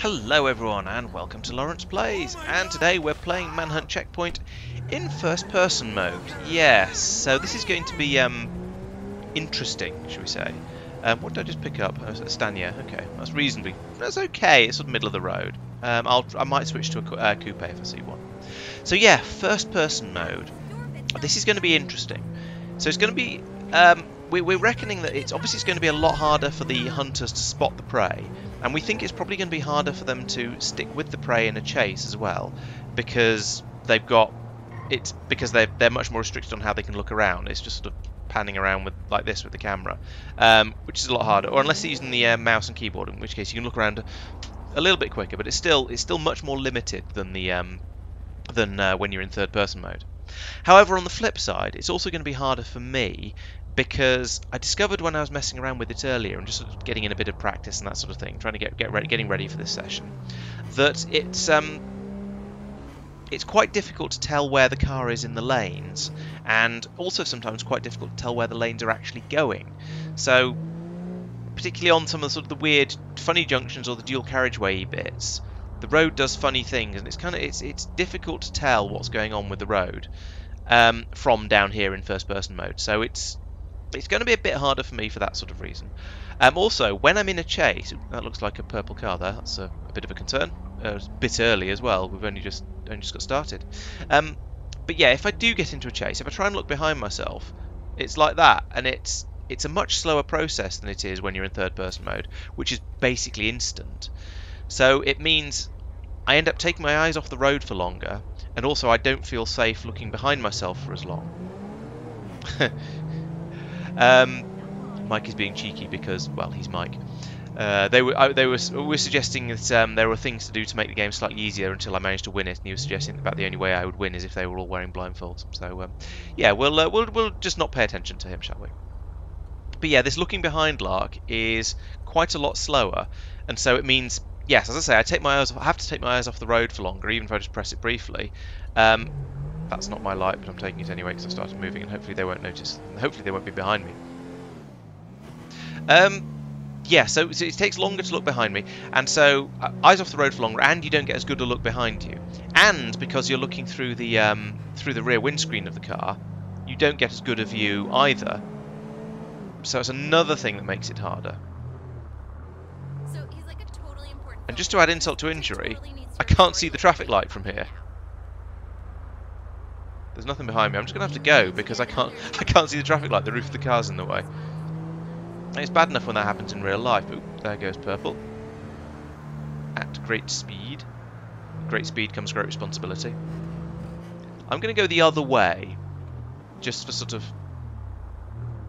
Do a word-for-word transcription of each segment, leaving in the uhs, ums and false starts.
Hello everyone and welcome to Lawrence Plays, and today we're playing Manhunt Checkpoint in first person mode. Yes, so this is going to be um, interesting, shall we say. Um, what did I just pick up? Oh, Stanier, okay, that's reasonably, that's okay, it's sort of middle of the road. Um, I'll, I might switch to a uh, coupe if I see one. So yeah, first person mode. This is going to be interesting. So it's going to be, um, we, we're reckoning that it's obviously it's going to be a lot harder for the hunters to spot the prey. And we think it's probably going to be harder for them to stick with the prey in a chase as well, because they've got it's because they they're much more restricted on how they can look around. It's just sort of panning around with like this with the camera, um, which is a lot harder. Or unless they're using the uh, mouse and keyboard, in which case you can look around a little bit quicker. But it's still it's still much more limited than the um, than uh, when you're in third person mode. However, on the flip side, it's also going to be harder for me, because I discovered when I was messing around with it earlier and just sort of getting in a bit of practice and that sort of thing, trying to get get ready, getting ready for this session, that it's um it's quite difficult to tell where the car is in the lanes, and also sometimes quite difficult to tell where the lanes are actually going. So particularly on some of the sort of the weird funny junctions or the dual carriageway bits, the road does funny things, and it's kind of it's it's difficult to tell what's going on with the road um, from down here in first person mode. So it's It's going to be a bit harder for me for that sort of reason. Um, also, when I'm in a chase, that looks like a purple car there. That's a, a bit of a concern. Uh, it's a bit early as well. We've only just only just got started. Um, but yeah, if I do get into a chase, if I try and look behind myself, it's like that, and it's it's a much slower process than it is when you're in third-person mode, which is basically instant. So it means I end up taking my eyes off the road for longer, and also I don't feel safe looking behind myself for as long. Um, Mike is being cheeky because, well, he's Mike. Uh, they were, I, they were, we were suggesting that um, there were things to do to make the game slightly easier until I managed to win it, and he was suggesting that about the only way I would win is if they were all wearing blindfolds. So, um, yeah, we'll, uh, we'll we'll just not pay attention to him, shall we? But yeah, this looking behind lark is quite a lot slower, and so it means, yes, as I say, I take my eyes off, I have to take my eyes off the road for longer, even if I just press it briefly. Um, That's not my light, but I'm taking it anyway because I started moving, and hopefully they won't notice. Hopefully they won't be behind me. Um, yeah, so, so it takes longer to look behind me, and so uh, eyes off the road for longer, and you don't get as good a look behind you. And because you're looking through the um, through the rear windscreen of the car, you don't get as good a view either. So it's another thing that makes it harder. So he's like a totally important. And just to add insult to injury, totally I can't see the traffic light from here. There's nothing behind me. I'm just gonna have to go because I can't. I can't see the traffic light. The roof of the car's in the way. And it's bad enough when that happens in real life. Ooh, there goes purple. At great speed, great speed comes great responsibility. I'm gonna go the other way, just for sort of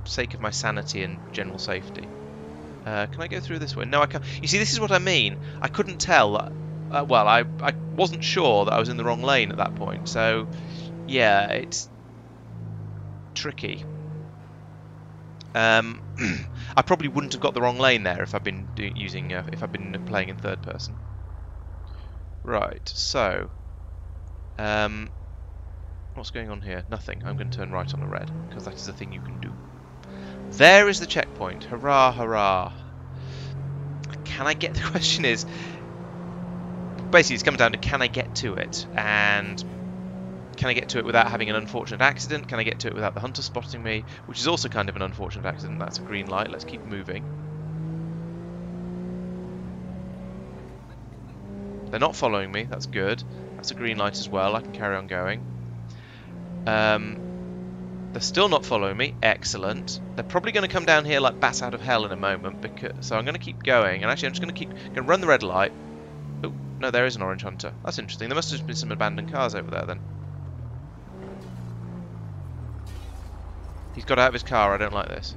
sake of my sanity and general safety. Uh, can I go through this way? No, I can't. You see, this is what I mean. I couldn't tell. Uh, well, I I wasn't sure that I was in the wrong lane at that point, so. Yeah, it's tricky. Um, I probably wouldn't have got the wrong lane there if I've been do using uh, if I've been playing in third person. Right, so um, what's going on here? Nothing. I'm going to turn right on a red because that is a thing you can do. There is the checkpoint. Hurrah, hurrah! Can I get? The question is basically it's coming down to can I get to it and. Can I get to it without having an unfortunate accident? Can I get to it without the hunter spotting me? Which is also kind of an unfortunate accident. That's a green light. Let's keep moving. They're not following me. That's good. That's a green light as well. I can carry on going. Um, they're still not following me. Excellent. They're probably going to come down here like bats out of hell in a moment. Because so I'm going to keep going. And actually, I'm just going to keep going to run the red light. Oh, no, there is an orange hunter. That's interesting. There must have been some abandoned cars over there then. He's got out of his car, I don't like this.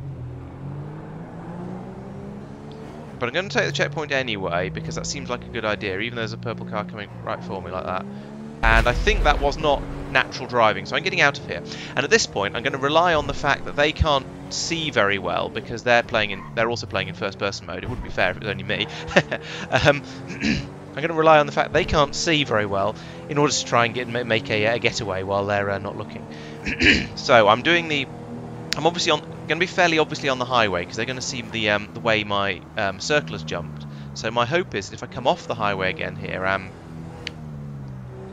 But I'm going to take the checkpoint anyway, because that seems like a good idea, even though there's a purple car coming right for me like that. And I think that was not natural driving, so I'm getting out of here. And at this point, I'm going to rely on the fact that they can't see very well, because they're playing in, they're also playing in first-person mode. It wouldn't be fair if it was only me. um, I'm going to rely on the fact they can't see very well in order to try and get make a, a getaway while they're uh, not looking. So I'm doing the... I'm obviously on, going to be fairly obviously on the highway because they're going to see the um, the way my um, circle has jumped. So my hope is that if I come off the highway again here, um,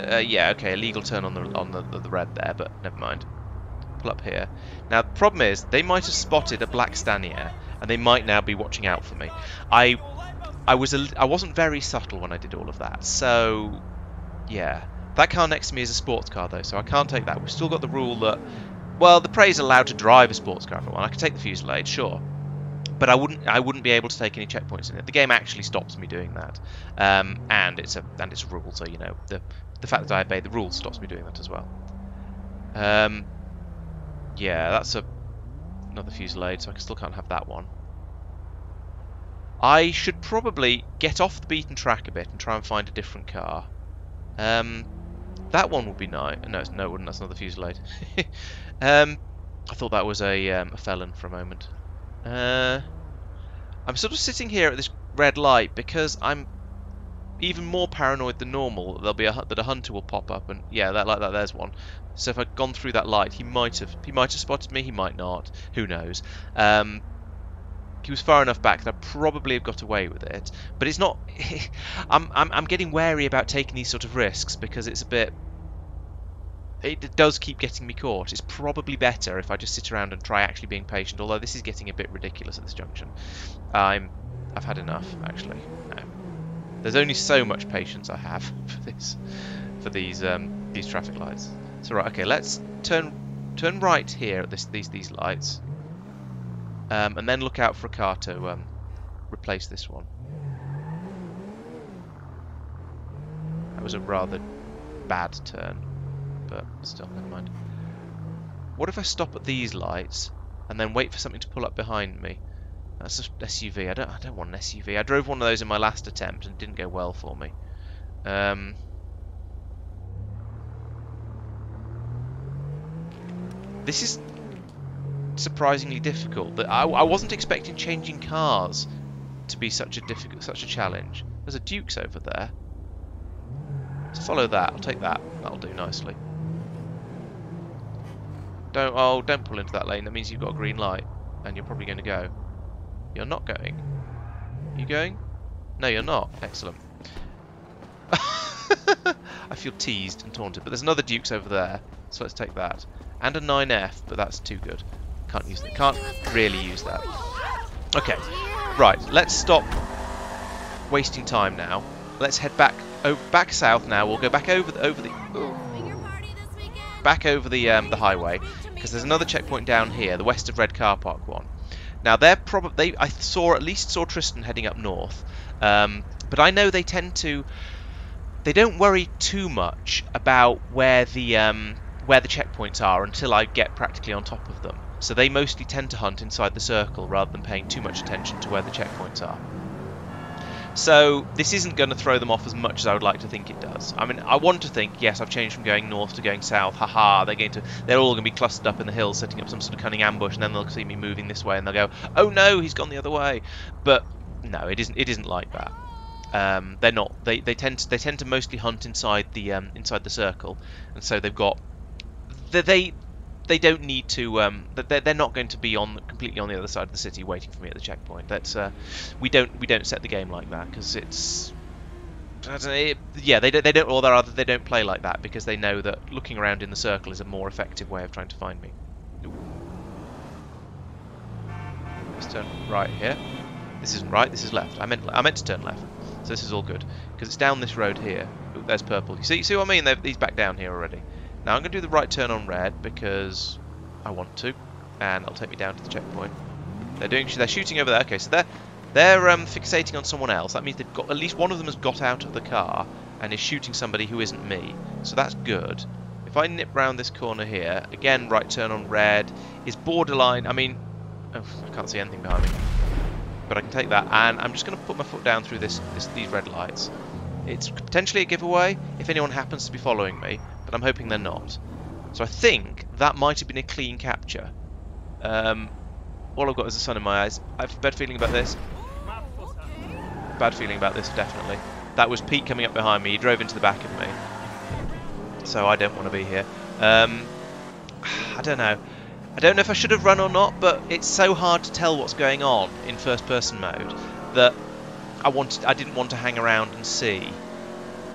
uh, yeah, okay, illegal turn on the on the, the red there, but never mind. Pull up here. Now the problem is they might have spotted a black Stanier, and they might now be watching out for me. I, I was a, I wasn't very subtle when I did all of that. So, yeah, that car next to me is a sports car though, so I can't take that. We've still got the rule that, well, the prey's allowed to drive a sports car if I want. I could take the fuselage, sure. But I wouldn't. I wouldn't be able to take any checkpoints in it. The game actually stops me doing that, um, and it's a and it's a rule. So you know the the fact that I obey the rules stops me doing that as well. Um, yeah, that's a another fuselage, so I still can't have that one. I should probably get off the beaten track a bit and try and find a different car. Um, that one would be nice. No, it's, no, it wouldn't. That's another fuselage. um, I thought that was a, um, a felon for a moment. Uh, I'm sort of sitting here at this red light because I'm even more paranoid than normal that there'll be a that a hunter will pop up, and yeah, that like that. There's one. So if I'd gone through that light, he might have he might have spotted me. He might not. Who knows? Um, he was far enough back that I probably have got away with it. But it's not. I'm, I'm I'm getting wary about taking these sort of risks because it's a bit. It does keep getting me caught. It's probably better if I just sit around and try actually being patient, although this is getting a bit ridiculous at this junction. I'm, I've had enough, actually. No. There's only so much patience I have for this, for these um, these traffic lights. So right, okay, let's turn turn right here at this these these lights, um, and then look out for a car to um, replace this one. That was a rather bad turn. But still, never mind. What if I stop at these lights and then wait for something to pull up behind me? That's an S U V. I don't. I don't want an S U V. I drove one of those in my last attempt and it didn't go well for me. Um, this is surprisingly difficult. I, I wasn't expecting changing cars to be such a difficult, such a challenge. There's a Dukes over there. Let's follow that. I'll take that. That'll do nicely. Don't oh, don't pull into that lane. That means you've got a green light, and you're probably going to go. You're not going. Are you going? No, you're not. Excellent. I feel teased and taunted. But there's another Dukes over there, so let's take that. And a nine F, but that's too good. Can't use that. Can't really use that. Okay, right. Let's stop wasting time now. Let's head back over, back south now. We'll go back over the over the. Ooh. Back over the um, the highway because there's another checkpoint down here, the west of Red Car Park one. Now they're probably they, I saw at least saw Tristan heading up north, um, but I know they tend to they don't worry too much about where the um, where the checkpoints are until I get practically on top of them. So they mostly tend to hunt inside the circle rather than paying too much attention to where the checkpoints are. So this isn't going to throw them off as much as I would like to think it does. I mean, I want to think, yes, I've changed from going north to going south. Haha, they're going to, they're all going to be clustered up in the hills, setting up some sort of cunning ambush, and then they'll see me moving this way, and they'll go, "Oh no, he's gone the other way." But no, it isn't. It isn't like that. Um, they're not. They they tend to, they tend to mostly hunt inside the um, inside the circle, and so they've got they they, they don't need to. Um, they're they're not going to be on completely on the other side of the city waiting for me at the checkpoint. That's uh, we don't we don't set the game like that because it's I don't know, it, yeah they don't they don't or rather they don't play like that because they know that looking around in the circle is a more effective way of trying to find me. Ooh. Let's turn right here. This isn't right. This is left. I meant I meant to turn left. So this is all good because it's down this road here. Ooh, there's purple. You see you see what I mean? They're, he's back down here already. Now I'm going to do the right turn on red because I want to, and it'll take me down to the checkpoint. They're doing they're shooting over there. Okay, so they're they're um, fixating on someone else. That means they've got at least one of them has got out of the car and is shooting somebody who isn't me. So that's good. If I nip round this corner here again, right turn on red is borderline. I mean, oh, I can't see anything behind me, but I can take that. And I'm just going to put my foot down through this, this these red lights. It's potentially a giveaway if anyone happens to be following me. But I'm hoping they're not. So I think that might have been a clean capture. Um, all I've got is the sun in my eyes. I have a bad feeling about this. Bad feeling about this, definitely. That was Pete coming up behind me. He drove into the back of me. So I don't want to be here. Um, I don't know. I don't know if I should have run or not, but it's so hard to tell what's going on in first person mode that I wanted, I didn't want to hang around and see.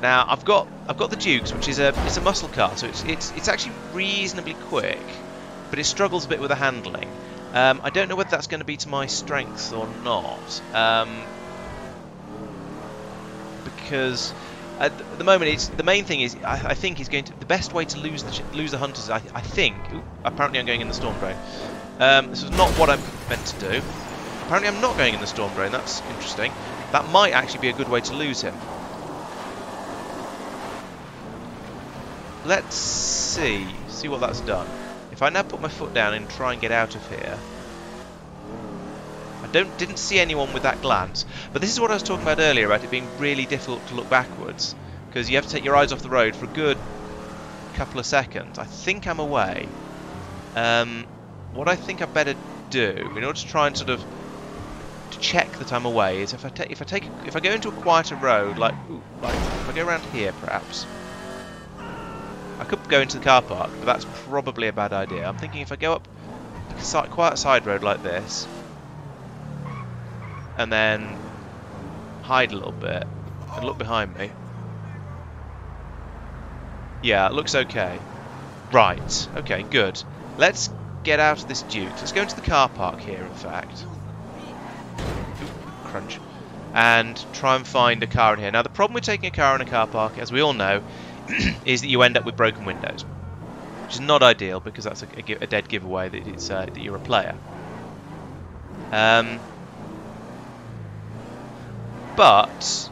Now I've got I've got the Dukes, which is a it's a muscle car, so it's it's it's actually reasonably quick, but it struggles a bit with the handling. Um, I don't know whether that's going to be to my strength or not, um, because at the moment it's the main thing is I, I think is going to the best way to lose the lose the hunters. I, I think ooh, apparently I'm going in the storm drone. Um, this is not what I'm meant to do. Apparently I'm not going in the storm drone. That's interesting. That might actually be a good way to lose him. Let's see, see what that's done. If I now put my foot down and try and get out of here, I don't didn't see anyone with that glance. But this is what I was talking about earlier about it being really difficult to look backwards because you have to take your eyes off the road for a good couple of seconds. I think I'm away. Um, what I think I better do in order to try and sort of to check that I'm away is if I take if I take if I go into a quieter road like ooh, like if I go around here perhaps. I could go into the car park, but that's probably a bad idea. I'm thinking if I go up a quiet side road like this, and then hide a little bit, and look behind me. Yeah, it looks okay. Right, okay, good. Let's get out of this Duke. Let's go into the car park here, in fact. Ooh, crunch. And try and find a car in here. Now, the problem with taking a car in a car park, as we all know, is that you end up with broken windows, which is not ideal because that's a, a, a dead giveaway that it's uh, that you're a player. Um, but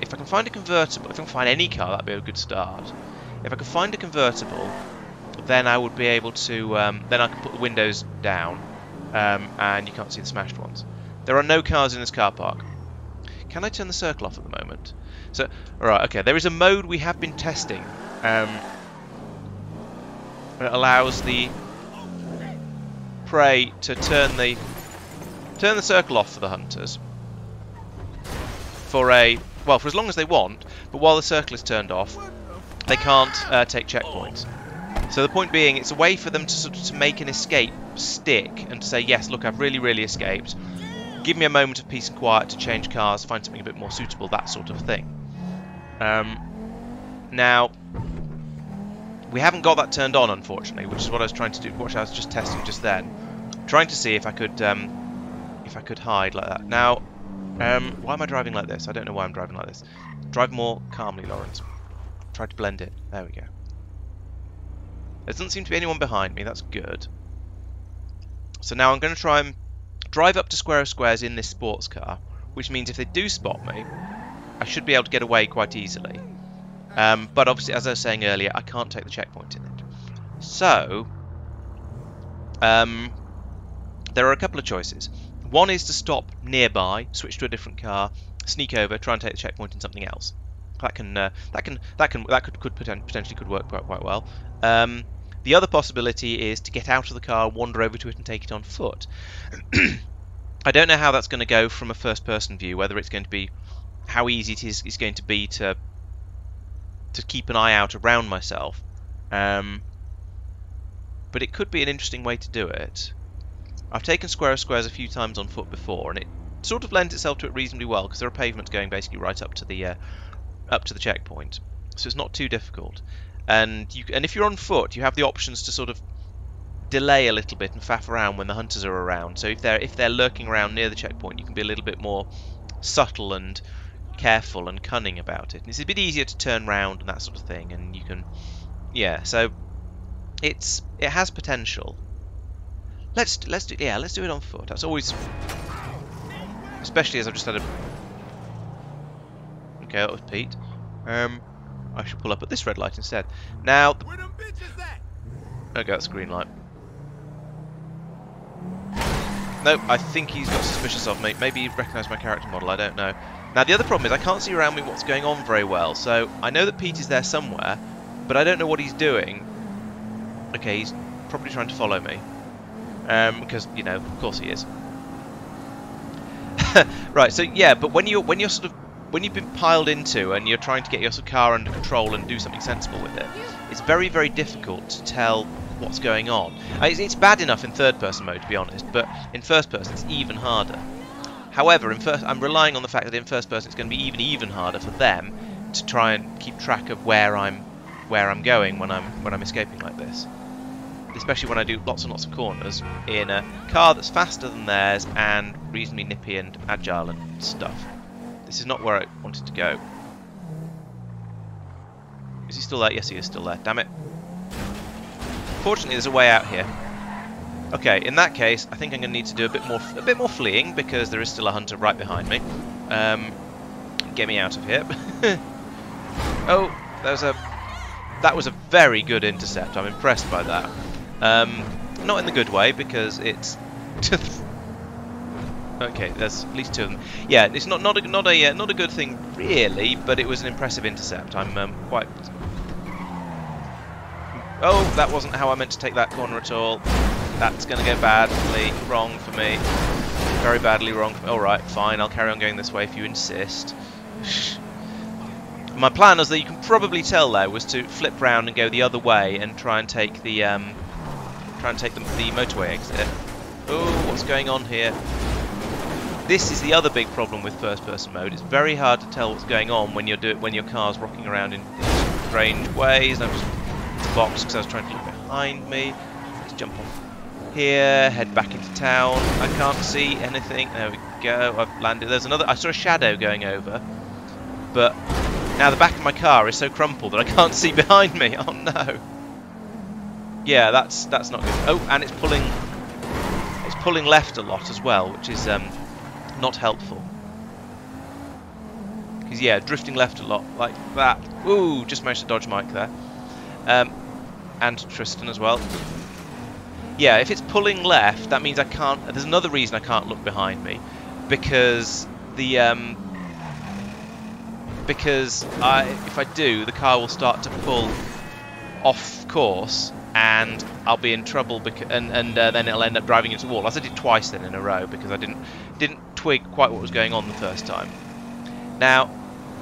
if I can find a convertible, if I can find any car, that'd be a good start. If I can find a convertible, then I would be able to. Um, then I can put the windows down, um, and you can't see the smashed ones. There are no cars in this car park. Can I turn the circle off at the moment? So, alright, okay, there is a mode we have been testing. Um, it allows the prey to turn the turn the circle off for the hunters. For a, well, for as long as they want, but while the circle is turned off, they can't uh, take checkpoints. So the point being, it's a way for them to sort of to make an escape stick and to say, yes, look, I've really, really escaped. Give me a moment of peace and quiet to change cars, find something a bit more suitable, that sort of thing. Um, now, we haven't got that turned on, unfortunately, which is what I was trying to do. Which I was just testing just then, trying to see if I could, um, if I could hide like that. Now, um, why am I driving like this? I don't know why I'm driving like this. Drive more calmly, Lawrence. Try to blend in. There we go. There doesn't seem to be anyone behind me. That's good. So now I'm going to try and drive up to Square of Squares in this sports car, which means if they do spot me, I should be able to get away quite easily. Um, but obviously, as I was saying earlier, I can't take the checkpoint in it. So, um, there are a couple of choices. One is to stop nearby, switch to a different car, sneak over, try and take the checkpoint in something else. That can uh, that can that can that could, could potentially could work quite quite well. Um, The other possibility is to get out of the car, wander over to it and take it on foot. I don't know how that's going to go from a first-person view, whether it's going to be how easy it is it's going to be to to keep an eye out around myself. Um, but it could be an interesting way to do it. I've taken Square of Squares a few times on foot before, and it sort of lends itself to it reasonably well because there are pavements going basically right up to the uh, up to the checkpoint, so it's not too difficult. And you, and if you're on foot, you have the options to sort of delay a little bit and faff around when the hunters are around. So if they're if they're lurking around near the checkpoint, you can be a little bit more subtle and careful and cunning about it. And it's a bit easier to turn round and that sort of thing. And you can, yeah. So it's it has potential. Let's let's do yeah let's do it on foot. That's always, especially as I've just had a. Okay, that was Pete. Um. I should pull up at this red light instead. Now, the... okay, that's a green light. Nope, I think he's got suspicious of me. Maybe he recognised my character model, I don't know. Now, the other problem is I can't see around me what's going on very well, so I know that Pete is there somewhere, but I don't know what he's doing. Okay, he's probably trying to follow me. Um, because, you know, of course he is. Right, so yeah, but when you're, when you're sort of when you've been piled into and you're trying to get your car under control and do something sensible with it, it's very, very difficult to tell what's going on. It's bad enough in third-person mode, to be honest, but in first-person it's even harder. However, in first, I'm relying on the fact that in first person it's going to be even even harder for them to try and keep track of where I'm where I'm going when I'm when I'm escaping like this. Especially when I do lots and lots of corners in a car that's faster than theirs and reasonably nippy and agile and stuff. This is not where I wanted to go. Is he still there? Yes, he is still there. Damn it. Fortunately, there's a way out here. Okay, in that case, I think I'm going to need to do a bit more, a bit more fleeing because there is still a hunter right behind me. Um, get me out of here. Oh, there's a. That was a very good intercept. I'm impressed by that. Um, not in the good way because it's. Okay, there's at least two of them. Yeah, it's not not a not a uh, not a good thing really, but it was an impressive intercept. I'm um, quite. Oh, that wasn't how I meant to take that corner at all. That's going to go badly wrong for me. Very badly wrong. For me. All right, fine. I'll carry on going this way if you insist. My plan, as that you can probably tell, there was to flip round and go the other way and try and take the um, try and take the, the motorway exit. Oh, what's going on here? This is the other big problem with first-person mode. It's very hard to tell what's going on when you're do when your car's rocking around in, in strange ways. And I'm just boxed because I was trying to look behind me. Let's jump off here, head back into town. I can't see anything. There we go. I've landed. There's another. I saw a shadow going over, but now the back of my car is so crumpled that I can't see behind me. Oh no. Yeah, that's that's not good. Oh, and it's pulling. It's pulling left a lot as well, which is. Um, Not helpful. Because, yeah, drifting left a lot like that. Ooh, just managed to dodge Mike there. Um, and Tristan as well. Yeah, if it's pulling left, that means I can't. There's another reason I can't look behind me. Because the. Um, because I, if I do, the car will start to pull off course and I'll be in trouble. Because, and and uh, then it'll end up driving into a wall. I said it twice then in a row because I didn't. didn't twig quite what was going on the first time. Now,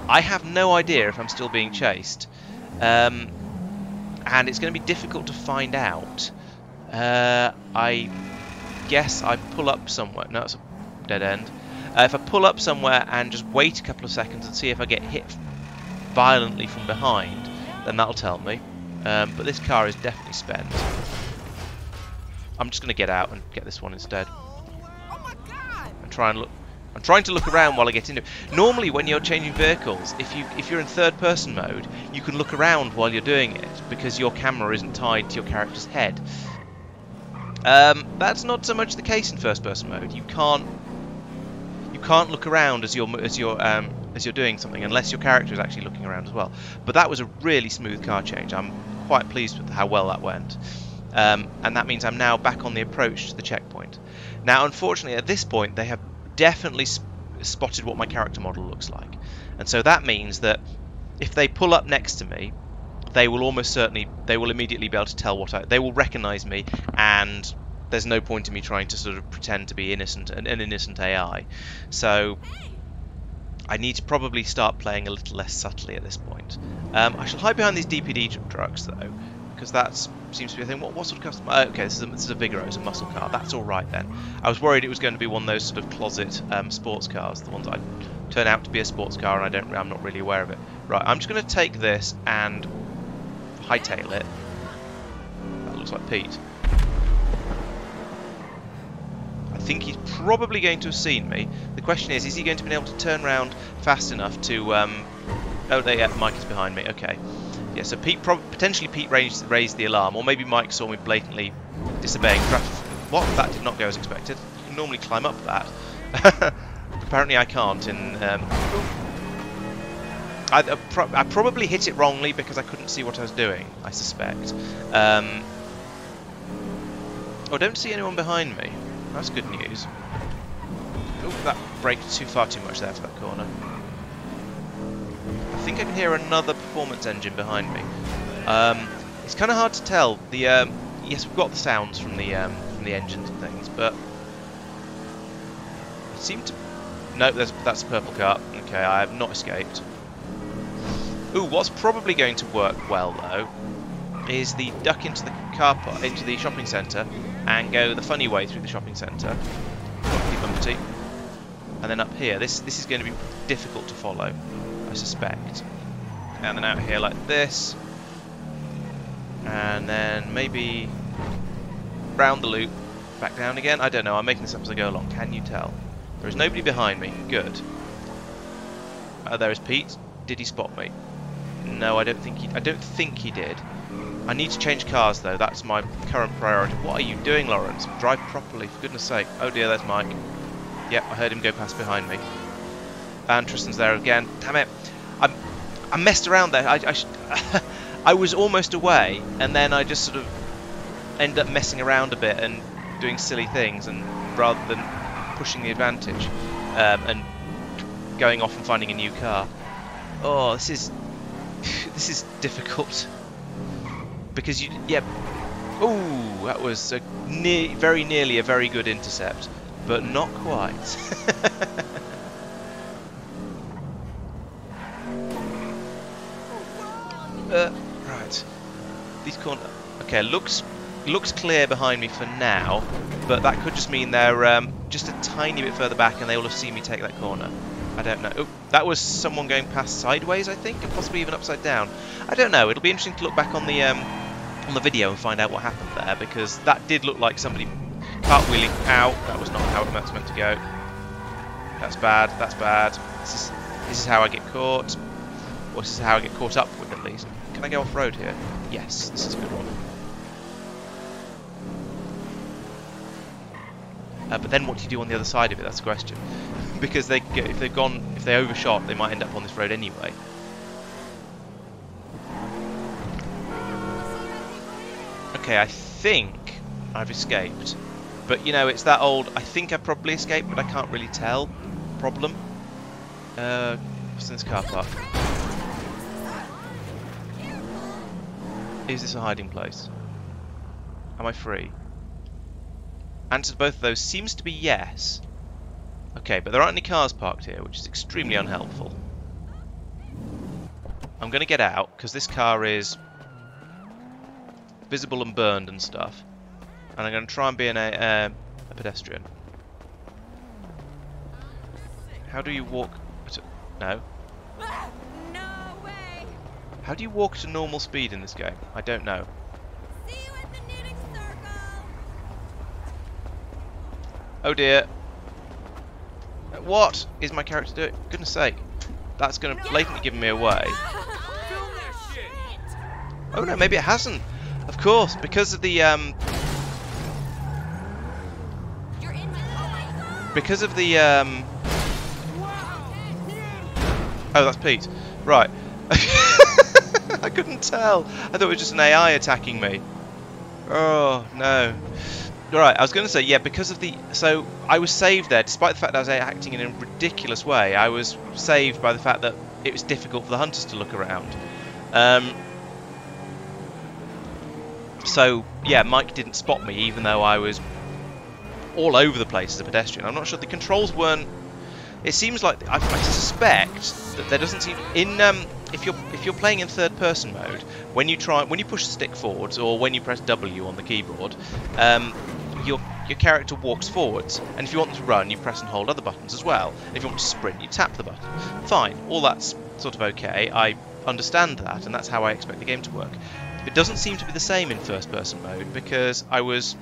I have no idea if I'm still being chased. Um, and it's going to be difficult to find out. Uh, I guess I pull up somewhere. No, it's a dead end. Uh, if I pull up somewhere and just wait a couple of seconds and see if I get hit violently from behind, then that'll tell me. Um, but this car is definitely spent. I'm just going to get out and get this one instead. Try and look. I'm trying to look around while I get into it. Normally, when you're changing vehicles, if you if you're in third-person mode, you can look around while you're doing it because your camera isn't tied to your character's head. Um, that's not so much the case in first-person mode. You can't you can't look around as you're as you're um, as you're doing something unless your character is actually looking around as well. But that was a really smooth car change. I'm quite pleased with how well that went, um, and that means I'm now back on the approach to the checkpoint. Now, unfortunately, at this point, they have definitely sp spotted what my character model looks like. And so that means that if they pull up next to me, they will almost certainly, they will immediately be able to tell what I, they will recognise me, and there's no point in me trying to sort of pretend to be innocent, an, an innocent A I. So I need to probably start playing a little less subtly at this point. Um, I shall hide behind these D P D trucks, though, because that seems to be a thing. What, what sort of customer? Oh, okay, this is, a, this is a Vigero, it's a muscle car. That's all right then. I was worried it was going to be one of those sort of closet um, sports cars, the ones that I turn out to be a sports car, and I don't, I'm not really aware of it. Right, I'm just going to take this and hightail it. That looks like Pete. I think he's probably going to have seen me. The question is, is he going to be able to turn around fast enough to? Um... Oh, there, yeah, Mike is behind me. Okay. Yeah, so Pete pro potentially Pete raised, raised the alarm, or maybe Mike saw me blatantly disobeying traffic. What? That did not go as expected. You can normally climb up that. Apparently I can't. In um, I, I, pro I probably hit it wrongly because I couldn't see what I was doing, I suspect. Um, oh, I don't see anyone behind me. That's good news. Oh, that braked too far too much there for that corner. I think I can hear another performance engine behind me. Um, it's kind of hard to tell. The um, yes, we've got the sounds from the um, from the engines and things, but it seemed to. No, there's, that's a purple car. Okay, I have not escaped. Ooh, what's probably going to work well though is the duck into the car park, into the shopping centre, and go the funny way through the shopping centre. Bumpy bumpy. and then up here. This this is going to be difficult to follow, I suspect. And then out here like this, and then maybe round the loop, back down again. I don't know, I'm making this up as I go along. Can you tell? There is nobody behind me. Good. Uh, there is Pete. Did he spot me? No, I don't think he. I don't think he did. I need to change cars though. That's my current priority. What are you doing, Lawrence? Drive properly, for goodness' sake. Oh dear, there's Mike. Yep, I heard him go past behind me. And Tristan's there again. Damn it! I I messed around there. I I, sh I was almost away, and then I just sort of ended up messing around a bit and doing silly things, and rather than pushing the advantage um, and going off and finding a new car. Oh, this is this is difficult because you yeah. Oh, that was a near, very nearly a very good intercept, but not quite. uh, right, these corner. Okay, looks looks clear behind me for now, but that could just mean they're um, just a tiny bit further back, and they will have seen me take that corner. I don't know. Oh, that was someone going past sideways, I think, and possibly even upside down. I don't know. It'll be interesting to look back on the um, on the video and find out what happened there, because that did look like somebody cartwheeling out. That was not how it was meant to go. That's bad. That's bad. This is this is how I get caught. Or this is how I get caught up with, at least. Can I go off road here? Yes, this is a good one. Uh, but then, what do you do on the other side of it? That's the question. Because they, if they've gone, if they overshot, they might end up on this road anyway. Okay, I think I've escaped, but you know, it's that old. I think I probably escaped, but I can't really tell. Problem. Uh, what's in this car park? Is this a hiding place? Am I free? Answer to both of those seems to be yes. Okay, but there aren't any cars parked here, which is extremely unhelpful. I'm going to get out, because this car is visible and burned and stuff. And I'm going to try and be an, a, uh, a pedestrian. How do you walk... No. How do you walk to normal speed in this game? I don't know. Oh dear. What is my character doing? Goodness sake. That's going to blatantly give me away. Oh no, maybe it hasn't. Of course, because of the... Um, because of the... Um, oh, that's Pete. Right. I couldn't tell. I thought it was just an A I attacking me. Oh, no. Right, I was going to say, yeah, because of the... So, I was saved there, despite the fact that I was acting in a ridiculous way. I was saved by the fact that it was difficult for the hunters to look around. Um, so, yeah, Mike didn't spot me, even though I was all over the place as a pedestrian. I'm not sure. The controls weren't... It seems like... I, I suspect that there doesn't seem... In... Um, If you're if you're playing in third-person mode, when you try when you push the stick forwards or when you press W on the keyboard, um, your your character walks forwards. And if you want them to run, you press and hold other buttons as well. And if you want to sprint, you tap the button. Fine, all that's sort of okay. I understand that, and that's how I expect the game to work. It doesn't seem to be the same in first-person mode because I was.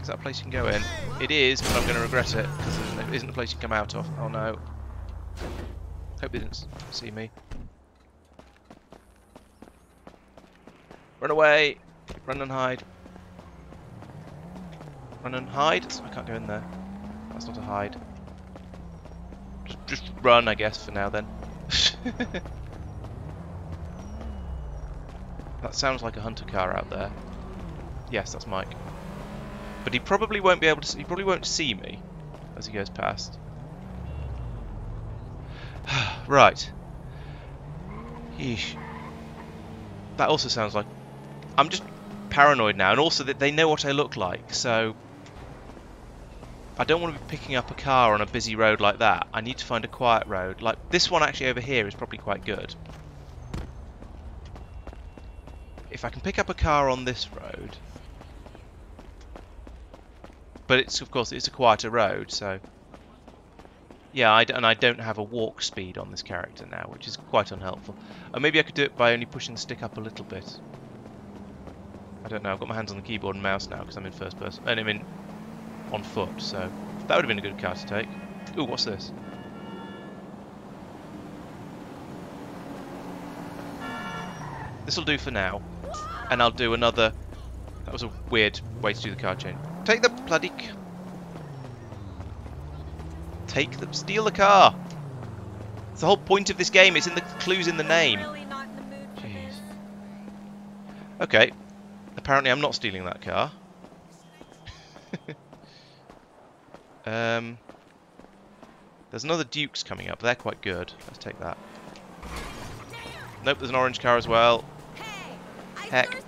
Is that a place you can go in? It is, but I'm going to regret it because it isn't a place you can come out of. Oh no! Hope they didn't see me. Run away! Run and hide. Run and hide? I can't go in there. That's not a hide. Just, just run, I guess, for now then. That sounds like a hunter car out there. Yes, that's Mike. But he probably won't be able to. He probably won't see me as he goes past. Right. Yeesh. That also sounds like. I'm just paranoid now, and also that they know what I look like, so I don't want to be picking up a car on a busy road like that. I need to find a quiet road. Like this one actually over here is probably quite good. If I can pick up a car on this road, but it's of course it's a quieter road, so Yeah, I d and I don't have a walk speed on this character now, which is quite unhelpful. Or maybe I could do it by only pushing the stick up a little bit. I don't know. I've got my hands on the keyboard and mouse now because I'm in first person. And I'm in on foot, so that would have been a good car to take. Ooh, what's this? This'll do for now. And I'll do another... That was a weird way to do the car change. Take the bloody... Take them, steal the car. It's the whole point of this game. It's in the clues in the name. Jeez. Okay. Apparently, I'm not stealing that car. um. There's another Dukes coming up. They're quite good. Let's take that. Nope. There's an orange car as well. Heck.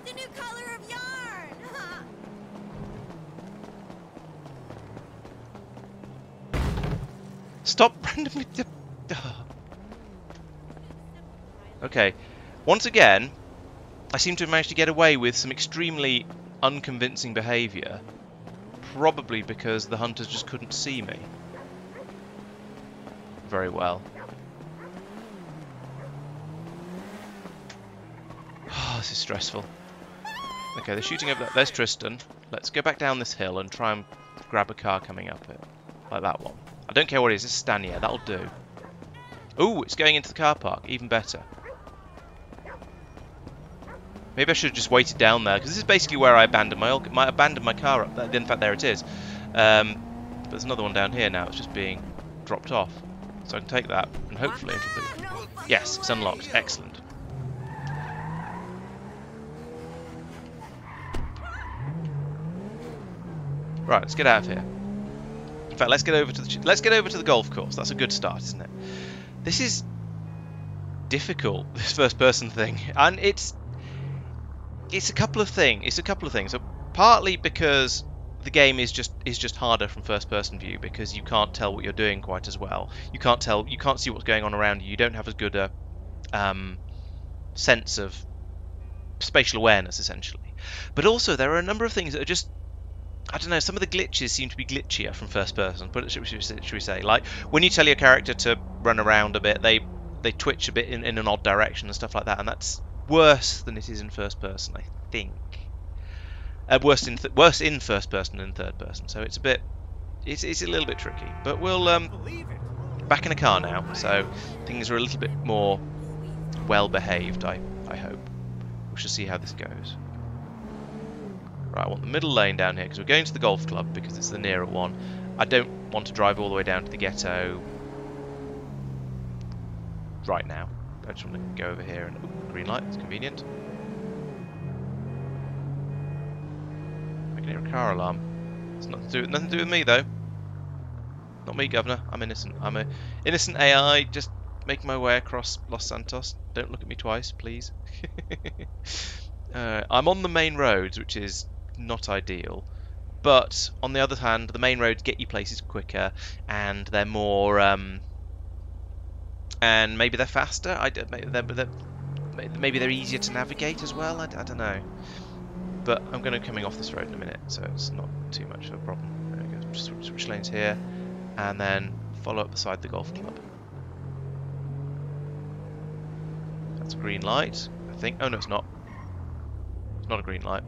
Stop randomly. Okay, once again, I seem to have managed to get away with some extremely unconvincing behaviour, probably because the hunters just couldn't see me very well. Oh, this is stressful. Okay, they're shooting over there. There's Tristan. Let's go back down this hill and try and grab a car coming up it, like that one. I don't care what it is, it's Stanier, that'll do. Ooh, it's going into the car park, even better. Maybe I should have just waited down there, because this is basically where I abandoned my, my, abandoned my car up there. In fact, there it is. Um, but there's another one down here now, it's just being dropped off. So I can take that, and hopefully it'll be... Yes, it's unlocked, excellent. Right, let's get out of here. In fact, let's get over to the let's get over to the golf course. That's a good start, isn't it? This is difficult. This first-person thing, and it's it's a couple of thing. It's a couple of things. So partly because the game is just is just harder from first-person view because you can't tell what you're doing quite as well. You can't tell. You can't see what's going on around you. You don't have as good a um, sense of spatial awareness, essentially. But also, there are a number of things that are just I don't know, some of the glitches seem to be glitchier from first person, but should we say, like when you tell your character to run around a bit, they they twitch a bit in, in an odd direction and stuff like that, and that's worse than it is in first person, I think. Uh, worse in th worse in first person than in third person, so it's a bit, it's it's a little bit tricky. But we'll um back in a car now, so things are a little bit more well behaved. I I hope we shall see how this goes. Right, I want the middle lane down here because we're going to the golf club because it's the nearer one. I don't want to drive all the way down to the ghetto right now. I just want to go over here and ooh, green light. It's convenient. I can hear a car alarm. It's nothing to do with, nothing to do with me though. Not me, Governor. I'm innocent. I'm a innocent A I just making my way across Los Santos. Don't look at me twice, please. uh, I'm on the main roads, which is not ideal, but on the other hand, the main roads get you places quicker, and they're more, um, and maybe they're faster. I don't, maybe they're, they're, maybe they're easier to navigate as well. I, I don't know. But I'm going to be coming off this road in a minute, so it's not too much of a problem. There we go. Just switch, switch lanes here, and then follow up beside the golf club. That's a green light, I think. Oh no, it's not. It's not a green light.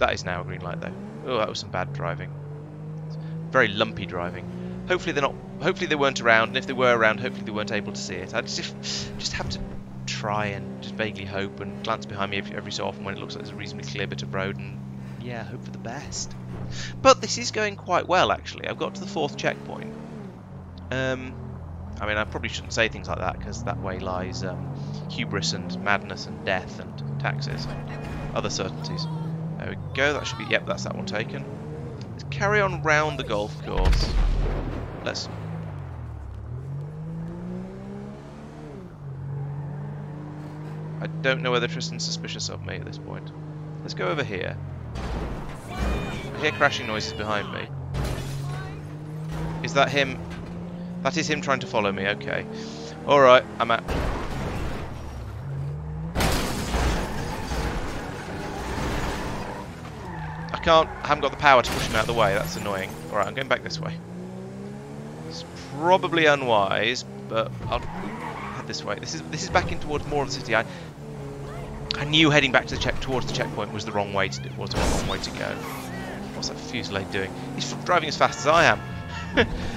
That is now a green light though. Oh, that was some bad driving. Very lumpy driving. Hopefully they're not. Hopefully they weren't around, and if they were around, hopefully they weren't able to see it. I just just have to try and just vaguely hope and glance behind me every so often when it looks like there's a reasonably clear bit of road, and yeah, hope for the best. But this is going quite well actually. I've got to the fourth checkpoint. Um, I mean, I probably shouldn't say things like that because that way lies um, hubris and madness and death and taxes, and other certainties. There we go, that should be... Yep, that's that one taken. Let's carry on round the golf course. Let's... I don't know whether Tristan's suspicious of me at this point. Let's go over here. I hear crashing noises behind me. Is that him? That is him trying to follow me, okay. Alright, I'm at... I can't, I haven't got the power to push him out of the way, that's annoying. Alright, I'm going back this way. It's probably unwise, but I'll head this way. This is this is backing towards more of the city. I I knew heading back to the check towards the checkpoint was the wrong way to do, was the wrong way to go. What's that fuselage doing? He's driving as fast as I am.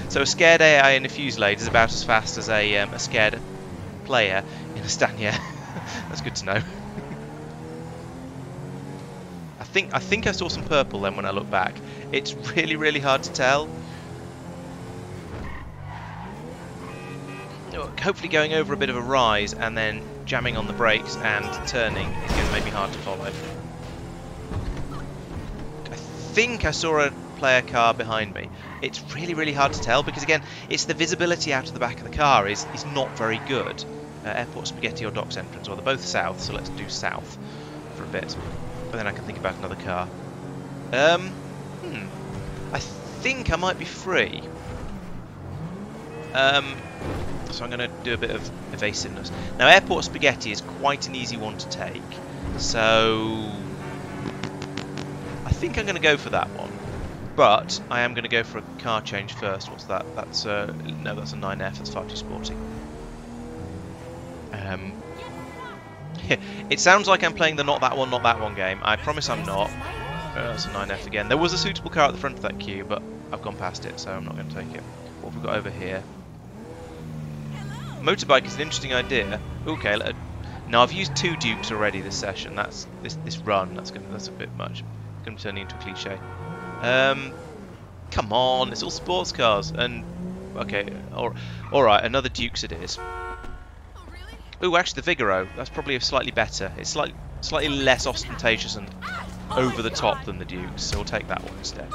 So a scared A I in a fuselage is about as fast as a um, a scared player in a Stanier. That's good to know. I think I think I saw some purple then when I look back. It's really really hard to tell. Hopefully going over a bit of a rise and then jamming on the brakes and turning is going to make me hard to follow. I think I saw a player car behind me. It's really really hard to tell because again it's the visibility out of the back of the car is, is not very good. Uh, airport Spaghetti or Docks entrance, well they're both south, so let's do south for a bit. But then I can think about another car. Um, hmm. I think I might be free. Um, so I'm going to do a bit of evasiveness. Now Airport Spaghetti is quite an easy one to take, so I think I'm going to go for that one. But I am going to go for a car change first. What's that? That's a, no, that's a nine F. That's far too sporty. Um, it sounds like I'm playing the not that one, not that one game. I promise I'm not. Oh, that's a nine F again. There was a suitable car at the front of that queue, but I've gone past it, so I'm not going to take it. What have we got over here? Motorbike is an interesting idea. Okay, let, now I've used two Dukes already this session. That's this this run. That's gonna that's a bit much. It's gonna be turning into a cliche. Um, come on, it's all sports cars and okay, or all right, another Dukes it is. Ooh, actually the Vigero. That's probably slightly better. It's slightly slightly less ostentatious and over the top than the Dukes, so we'll take that one instead.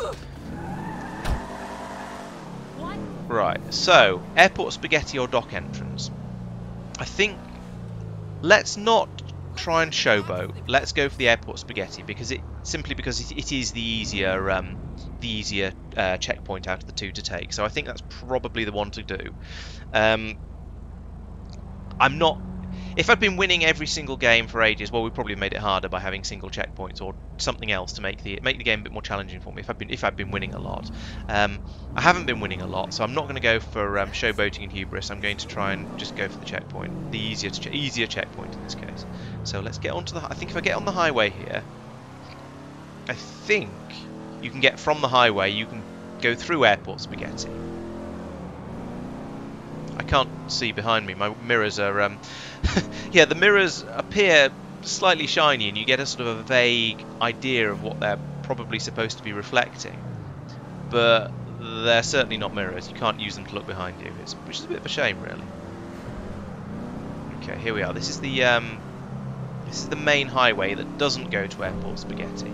Right, so Airport Spaghetti or Dock entrance. I think let's not try and showboat. Let's go for the Airport Spaghetti because it simply because it, it is the easier um, the easier uh, checkpoint out of the two to take. So I think that's probably the one to do. Um, I'm not. If I'd been winning every single game for ages, well, we probably made it harder by having single checkpoints or something else to make the make the game a bit more challenging for me. If I've been if I've been winning a lot, um, I haven't been winning a lot, so I'm not going to go for um, showboating and hubris. I'm going to try and just go for the checkpoint, the easier to che easier checkpoint in this case. So let's get onto the. I think if I get on the highway here, I think you can get from the highway. You can go through Airport Spaghetti. I can't see behind me. My mirrors are, um, yeah, the mirrors appear slightly shiny, and you get a sort of a vague idea of what they're probably supposed to be reflecting. But they're certainly not mirrors. You can't use them to look behind you, it's, which is a bit of a shame, really. Okay, here we are. This is the um, this is the main highway that doesn't go to Airport Spaghetti,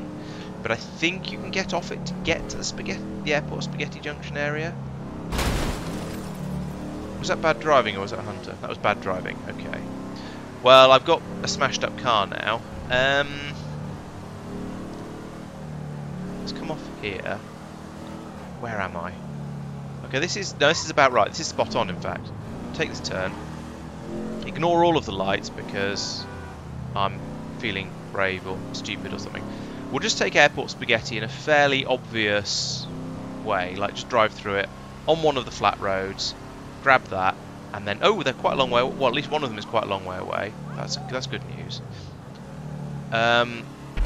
but I think you can get off it to get to the spaghetti, the Airport Spaghetti Junction area. Was that bad driving or was that Hunter? That was bad driving, okay. Well, I've got a smashed up car now. Um, let's come off here. Where am I? Okay, this is, no, this is about right. This is spot on, in fact. Take this turn. Ignore all of the lights because I'm feeling brave or stupid or something. We'll just take Airport Spaghetti in a fairly obvious way. Like, just drive through it on one of the flat roads. Grab that, and then oh, they're quite a long way. Well, at least one of them is quite a long way away. That's that's good news. Um,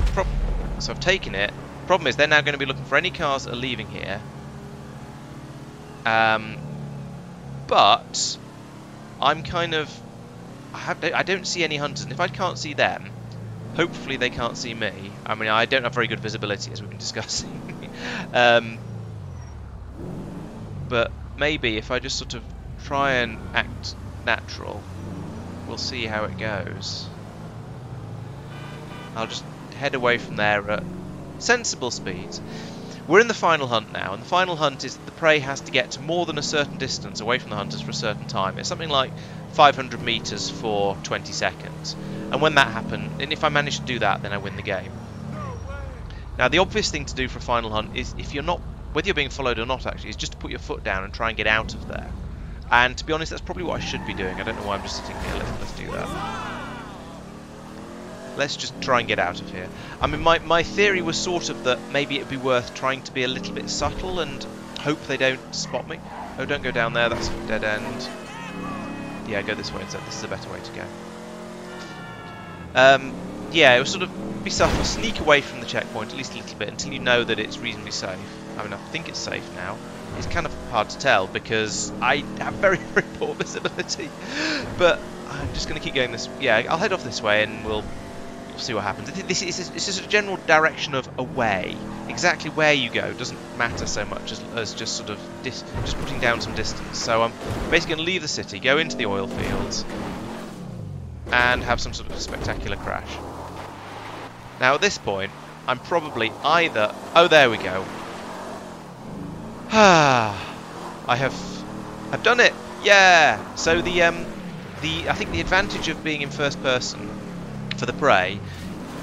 prob so I've taken it. Problem is, they're now going to be looking for any cars that are leaving here. Um, but I'm kind of I have I don't see any hunters, and if I can't see them, hopefully they can't see me. I mean, I don't have very good visibility, as we've been discussing. um, but maybe if I just sort of try and act natural, we'll see how it goes. I'll just head away from there at sensible speeds. We're in the final hunt now, and the final hunt is that the prey has to get to more than a certain distance away from the hunters for a certain time. It's something like five hundred meters for twenty seconds, and when that happens, and if I manage to do that, then I win the game. Now the obvious thing to do for a final hunt is, if you're not, whether you're being followed or not actually, is just to put your foot down and try and get out of there. And to be honest, that's probably what I should be doing. I don't know why I'm just sitting here. Let's, let's do that. Let's just try and get out of here. I mean, my, my theory was sort of that maybe it'd be worth trying to be a little bit subtle and hope they don't spot me. Oh, don't go down there, that's a dead end. Yeah, go this way instead, this is a better way to go. Um, yeah, it will sort of be subtle, sneak away from the checkpoint at least a little bit until you know that it's reasonably safe. I mean, I think it's safe now. It's kind of hard to tell because I have very, very poor visibility. But I'm just going to keep going this... Yeah, I'll head off this way and we'll, we'll see what happens. This is, this is a general direction of away. Exactly where you go doesn't matter so much as, as just sort of dis, just putting down some distance. So I'm basically going to leave the city, go into the oil fields, and have some sort of spectacular crash. Now at this point, I'm probably either... Oh, there we go. Ah, I have... I've done it! Yeah! So the, um, the... I think the advantage of being in first person for the prey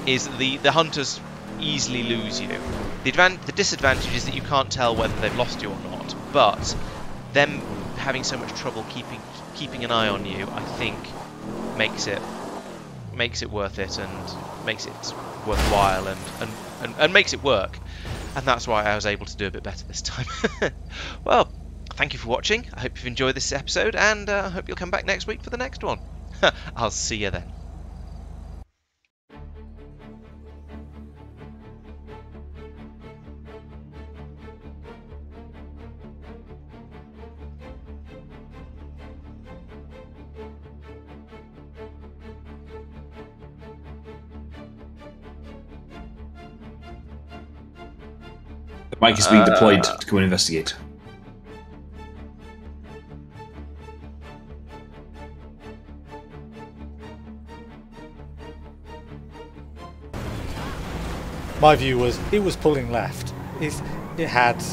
is the, the hunters easily lose you. The, advan the disadvantage is that you can't tell whether they've lost you or not, but them having so much trouble keeping keeping an eye on you, I think, makes it makes it worth it and makes it worthwhile and, and, and, and makes it work. And that's why I was able to do a bit better this time. Well, thank you for watching. I hope you've enjoyed this episode, and I uh, hope you'll come back next week for the next one. I'll see you then. Mike is being deployed uh, to go and investigate. My view was it was pulling left. It, it had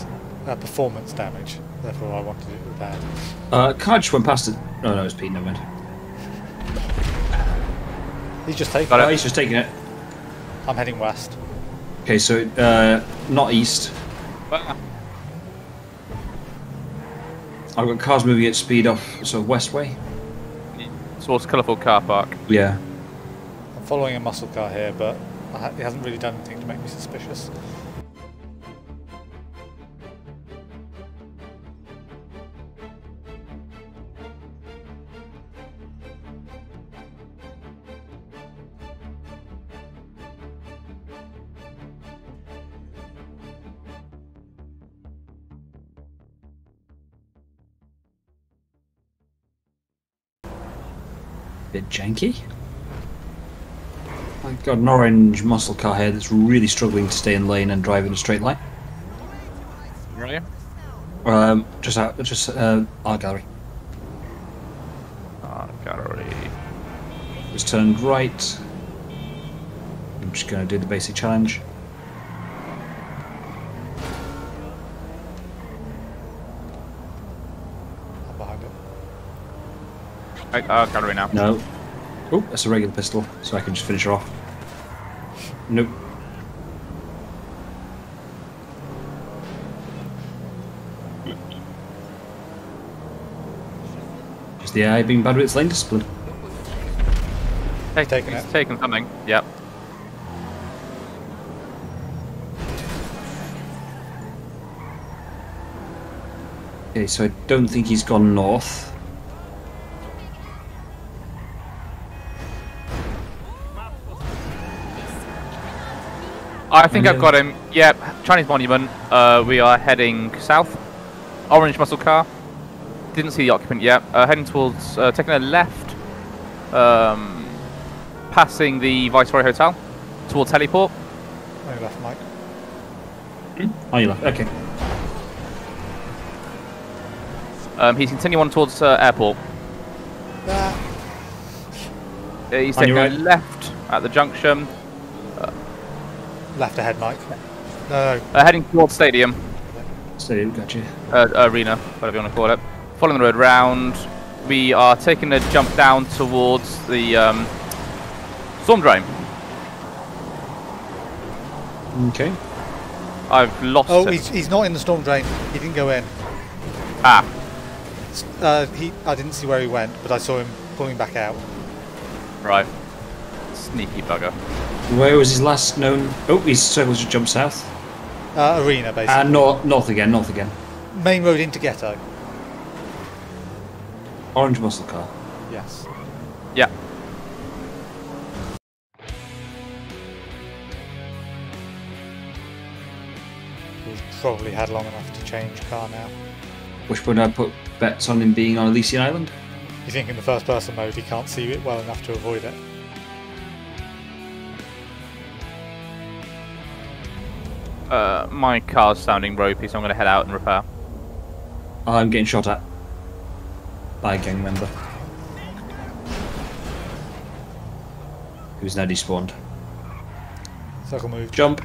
uh, performance damage, therefore I wanted it with that. Uh, Car just went past it. No, no, it was Pete, never mind. He's just taking it. He's just taking it. I'm heading west. Okay, so uh, not east. I've got cars moving at speed off, so west way. Towards Colourful Car Park. Yeah. I'm following a muscle car here, but I, it hasn't really done anything to make me suspicious. Bit janky. I've got an orange muscle car here that's really struggling to stay in lane and drive in a straight line. Where are you? Um, just out, just uh, art gallery. Art gallery. Just turned right. I'm just going to do the basic challenge. I uh, gallery now. No. Oh, that's a regular pistol, so I can just finish her off. Nope. Is the A I being bad with its lane discipline? Hey, taking he's it. Taking something. Yep. Okay, so I don't think he's gone north. I think I've got him. Yep, Chinese Monument. Uh, we are heading south. Orange muscle car. Didn't see the occupant yet. Uh, heading towards, uh, taking a left. Um, passing the Viceroy Hotel. Towards Heliport. Oh, you left, Mike. Hmm? Oh, you left. Okay. Um, he's continuing on towards uh, airport. Uh, he's taking a left at the junction. Left ahead, Mike. No, no. Uh, heading towards stadium. Stadium, gotcha. Uh, arena, whatever you want to call it. Following the road round, we are taking a jump down towards the um, storm drain. Okay. I've lost. Oh, he's, he's not in the storm drain. He didn't go in. Ah. Uh, he. I didn't see where he went, but I saw him pulling back out. Right. Sneaky bugger. Where was his last known? Oh, he's circles to jump south. Uh, arena, basically. And uh, north, north again, north again. Main road into ghetto. Orange muscle car. Yes. Yeah. We've probably had long enough to change car now. Which one do I put bets on him being on Elysian Island? You think in the first person mode he can't see it well enough to avoid it? Uh, my car's sounding ropey, so I'm going to head out and repair. I'm getting shot at by a gang member who's now despawned. Circle move. Jump.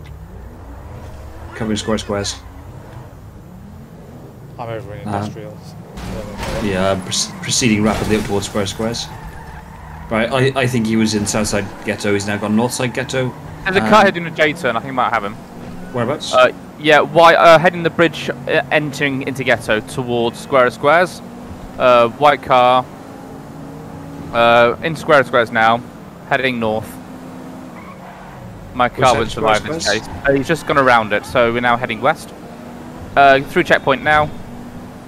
Covering square squares. I'm over in industrials. Uh, yeah, I'm pr proceeding rapidly up towards square squares. Right, I, I think he was in Southside Ghetto. He's now gone Northside Ghetto. There's a um, car heading a J turn. I think I might have him. Whereabouts? Uh, yeah, why, uh, heading the bridge, uh, entering into Ghetto towards Square of Squares. Uh, white car. Uh, in Square of Squares now, heading north. My car would survive this case. Uh, he's just gone around it, so we're now heading west. Uh, through checkpoint now.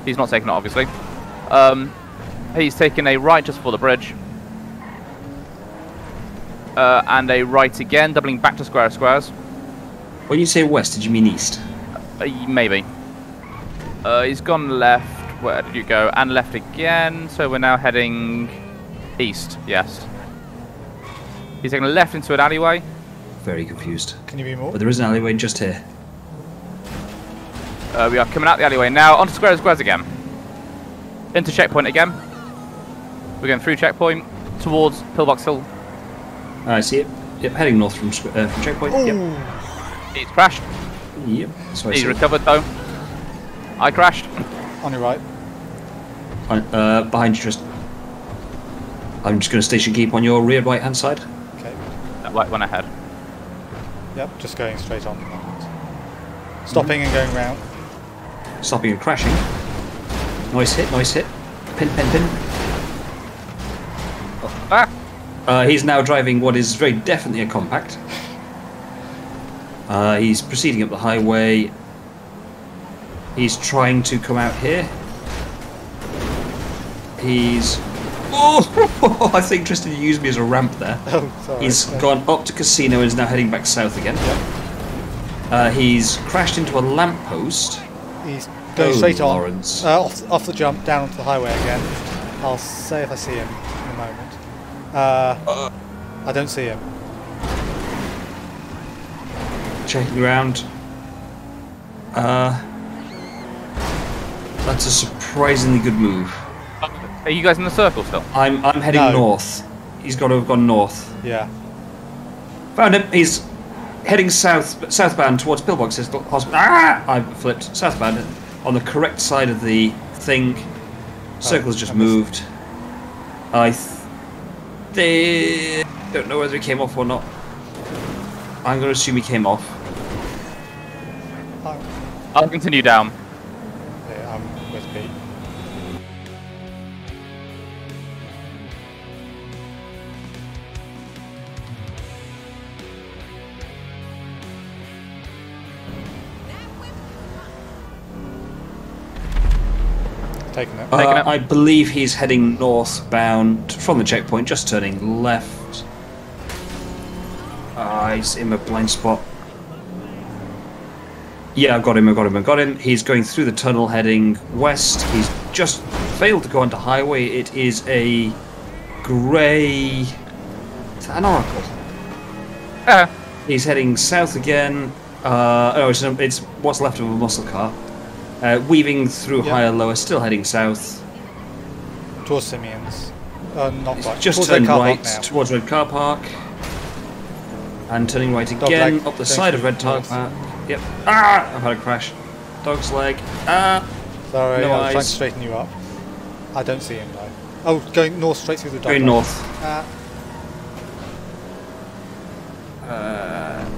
He's not taking it, obviously. Um, he's taking a right just before the bridge. Uh, and a right again, doubling back to Square of Squares. When you say west, did you mean east? Uh, maybe. Uh, he's gone left. Where did you go? And left again. So we're now heading east. Yes. He's taking a left into an alleyway. Very confused. Can you be more? But there is an alleyway just here. Uh, we are coming out the alleyway now. Onto Square of Squares again. Into checkpoint again. We're going through checkpoint towards Pillbox Hill. I uh, see it. Yep, heading north from, uh, from checkpoint. Ooh. Yep. He's crashed. Yep. So he's recovered though. I crashed. On your right. I, uh, behind you, just. I'm just going to station keep on your rear right hand side. Okay. That right one ahead. Yep. Just going straight on. Stopping mm-hmm. and going round. Stopping and crashing. Nice hit. Nice hit. Pin. Pin. Pin. Oh. Ah. Uh, he's now driving what is very definitely a compact. Uh, he's proceeding up the highway. He's trying to come out here. He's... Oh! I think Tristan used me as a ramp there. Oh, sorry. He's gone up to Casino and is now heading back south again. Yeah. Uh, he's crashed into a lamppost. He's going oh, straight on. Lawrence. Uh, off, off the jump, down onto the highway again. I'll say if I see him in a moment. Uh, uh. I don't see him. Checking around. Uh, that's a surprisingly good move. Are you guys in the circle still? I'm I'm heading no. north. He's got to have gone north. Yeah. Found him. He's heading south southbound towards Pillbox Hospital. Ah! I've flipped southbound on the correct side of the thing. Circle's oh, just moved. I th don't know whether he came off or not. I'm going to assume he came off. Oh. I'll continue down. Yeah, I'm with Pete. Taking it. Uh, Taking it. I believe he's heading northbound from the checkpoint, just turning left. Uh, he's in a blind spot. Yeah, I've got him, I've got him, I've got him. He's going through the tunnel heading west. He's just failed to go onto highway. It is a grey... Is that an oracle? Uh-huh. He's heading south again. Uh, oh, it's, it's what's left of a muscle car. Uh, weaving through yep. higher, lower, still heading south. Towards Simeon's. Uh, not right. Just towards turned right towards Red Car Park. And turning right again, up the side of Red Car Park. Yep. Ah! I've had a crash. Dog's leg. Ah! Sorry, no I was trying to straighten you up. I don't see him though. Oh, going north straight through the dog. Going north. Ah. Uh,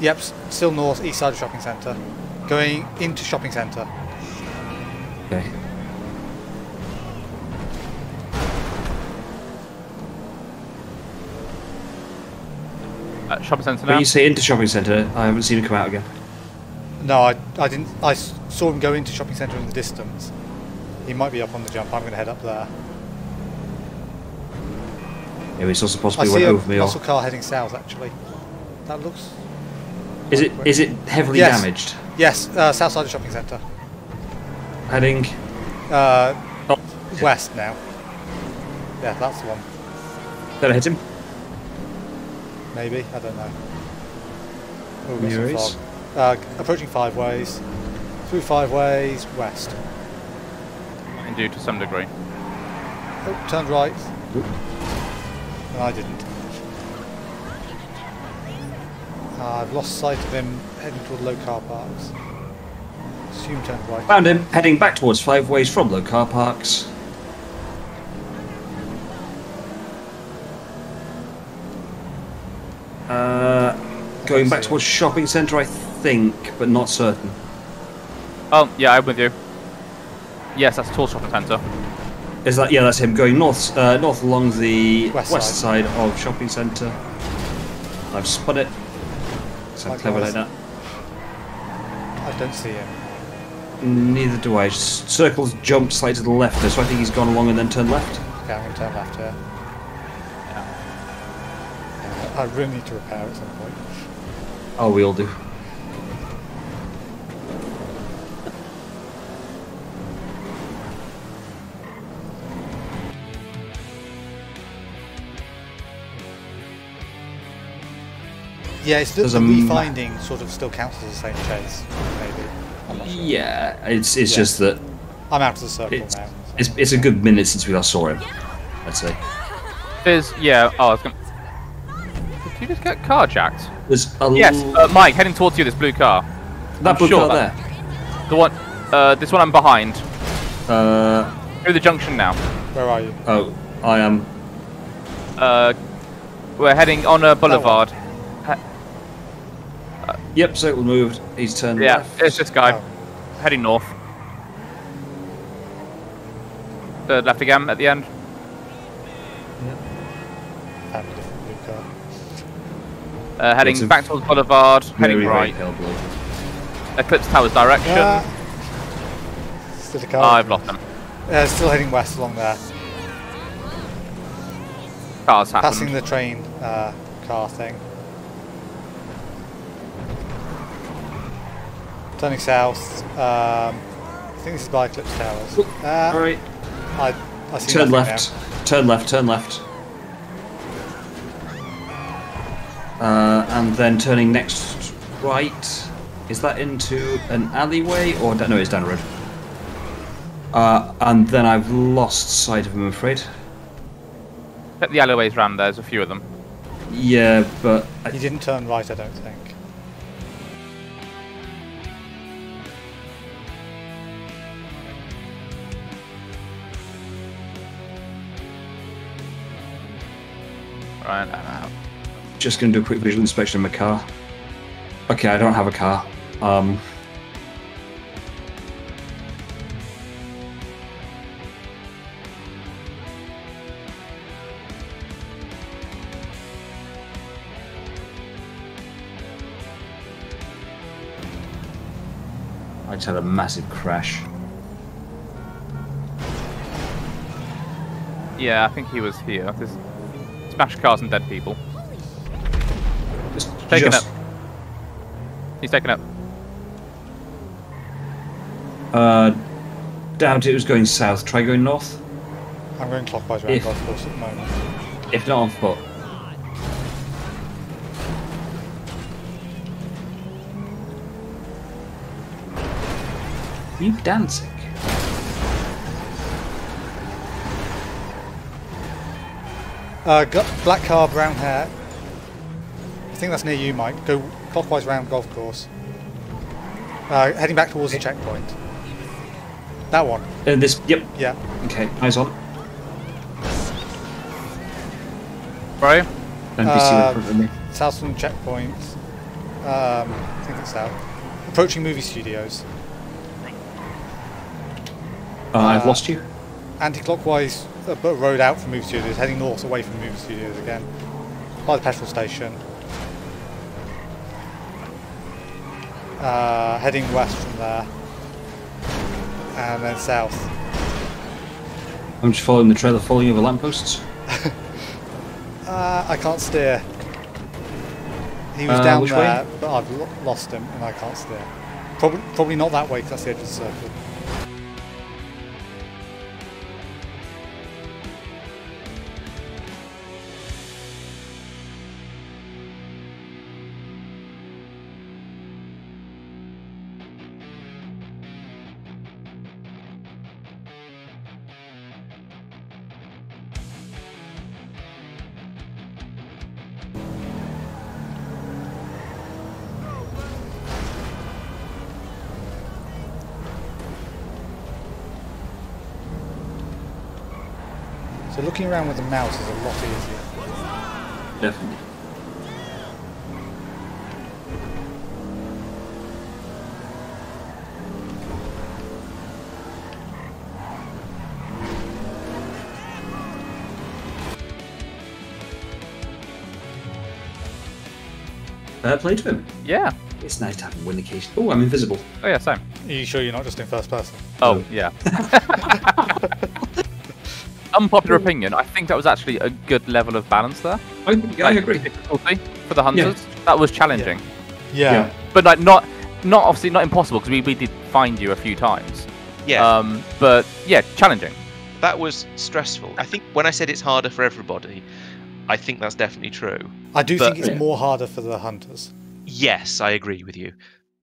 yep, still north, east side of shopping centre. Going into shopping centre. Okay. At shopping centre now. When you say into shopping centre, I haven't seen him come out again. No, I, I didn't. I saw him go into shopping centre in the distance. He might be up on the jump. I'm going to head up there. Anyway, it's also possibly went over me. I see a muscle car heading south, actually. That looks... Is it is it heavily yes. damaged? Yes, uh, south side of the shopping centre. Heading? Uh, oh. West now. Yeah, that's the one. Did I hit him? Maybe, I don't know. Oh, we've got some fog. Uh, approaching Five Ways. Through Five Ways, west. Indeed, to some degree. Oh, turned right. Oop. And I didn't. Uh, I've lost sight of him heading toward Low Car Parks. Assume turn right. Found him heading back towards Five Ways from Low Car Parks. Uh, going back towards shopping centre, I think, but not certain. Oh, yeah, I'm with you. Yes, that's towards shopping centre. Is that, yeah, that's him going north, uh, north along the west, west side. side of shopping centre. I've spun it. So like clever like that. I don't see him. Neither do I. Circles jumped slightly to the left there, so I think he's gone along and then turned left. Okay, I'm going to turn left here. Yeah. I really need to repair at some point. Oh, we all do. Yeah, it's the refinding sort of still counts as the same chase, maybe. I'm not sure. Yeah, it's it's yeah. just that I'm out of the circle it's, now. So. It's it's a good minute since we last saw him. I'd say. There's yeah. Oh, I was gonna. Did you just get carjacked? There's a yes, uh, Mike, heading towards you. This blue car. That I'm blue sure car that, there. The one. Uh, this one I'm behind. Uh. Through the junction now. Where are you? Oh, I am. Uh, we're heading on a boulevard. Yep, so it will move. He's turned yeah, left. Yeah, it's this guy. Oh. Heading north. Uh, left again at the end. Yep. And a different blue car. Uh, heading back towards Boulevard, heading right. Eclipse Towers direction. Yeah. Still a car. Oh, I've lost them. Yeah, still heading west along there. Cars happened. Passing the train uh, car thing. Turning south, um, I think this is by Eclipse Towers. Uh, All right. I, I see turn left. Now. Turn left. Turn left. Uh, and then turning next right. Is that into an alleyway or no? It's down the road. Uh, and then I've lost sight of him, I'm afraid. But the alleyways round there. There's a few of them. Yeah, but I he didn't turn right. I don't think. Right, I'm out. Just going to do a quick visual inspection of my car. Okay, I don't have a car. Um, I just had a massive crash. Yeah, I think he was here. This smash cars and dead people. Just taking up. He's taken up. Uh, doubt it was going south. Try going north. I'm going clockwise around golf course at the moment. If not on foot. Are you dancing? Uh, got black car, brown hair. I think that's near you, Mike. Go clockwise round golf course. Uh, heading back towards okay. the checkpoint. That one. And this. Yep. Yeah. Okay. Eyes on. Where are you? Uh, me. South from the checkpoint. Um, I think it's south. Approaching movie studios. Uh, uh, I've lost you. Anti-clockwise. But road out from movie studios, heading north away from movie studios again, by the petrol station. Uh, heading west from there, and then south. I'm just following the trailer, falling over lampposts. Uh, I can't steer. He was uh, down there, way? but I've lo lost him and I can't steer. Probably, probably not that way because that's the edge of the circle. So looking around with the mouse is a lot easier. Definitely. Fair play to him. Yeah. It's nice to have him win the case. Oh, I'm invisible. Oh yeah, same. Are you sure you're not just in first person? Oh, no. Yeah. Unpopular opinion, I think that was actually a good level of balance there. I, yeah, like, I agree. Difficulty for the hunters, yeah. That was challenging. Yeah. Yeah. Yeah, but like not, not obviously not impossible because we, we did find you a few times. Yeah, um, but yeah, challenging. That was stressful. I think when I said it's harder for everybody, I think that's definitely true. I do but, think it's yeah. more harder for the hunters. Yes, I agree with you.